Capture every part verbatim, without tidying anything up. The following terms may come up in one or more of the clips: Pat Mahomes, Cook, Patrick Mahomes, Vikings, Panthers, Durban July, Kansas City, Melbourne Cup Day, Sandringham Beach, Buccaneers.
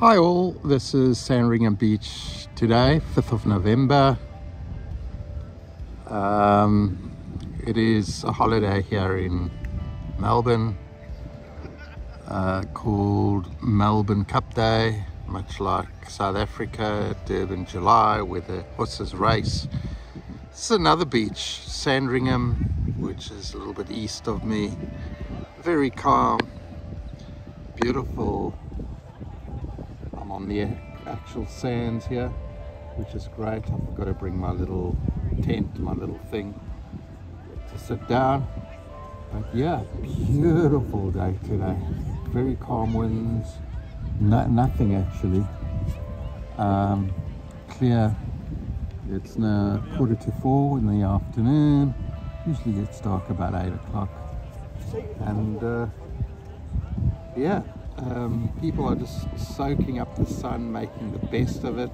Hi all, this is Sandringham Beach today, fifth of November. Um, it is a holiday here in Melbourne uh, called Melbourne Cup Day, much like South Africa, Durban July, where the horses race. This is another beach, Sandringham, which is a little bit east of me. Very calm, beautiful. On the actual sands here, which is great. I forgot to bring my little tent, my little thing to sit down. But yeah, beautiful day today. Very calm winds, no, nothing actually. Um, clear. It's now quarter to four in the afternoon. Usually gets dark about eight o'clock. And uh, yeah. Um, people are just soaking up the sun, making the best of it,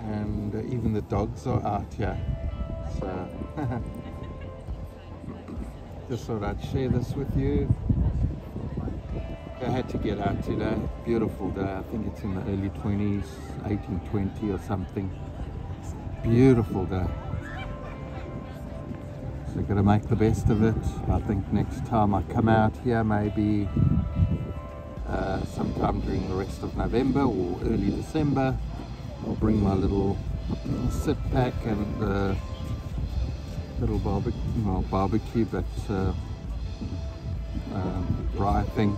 and uh, even the dogs are out here, so just thought I'd share this with you. I had to get out today, beautiful day. I think it's in the early twenties, eighteen twenty or something. Beautiful day, so gotta make the best of it. I think next time I come out here, maybe Uh, sometime during the rest of November or early December, I'll bring my little sit pack and uh, little barbecue, well, barbecue but uh, uh, dry thing,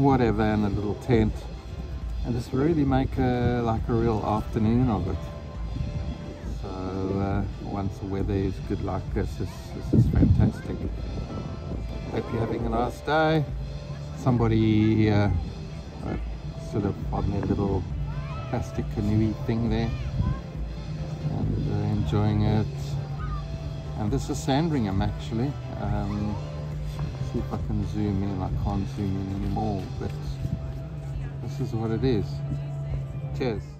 whatever, and a little tent, and just really make a, like a real afternoon of it. So uh, once the weather is good like this, this, this is fantastic. Hope you're having a nice day. Somebody uh, uh, sort of on their little plastic canoe thing there, and uh, enjoying it. And this is Sandringham actually. Um, see if I can zoom in. I can't zoom in anymore, but this is what it is. Cheers.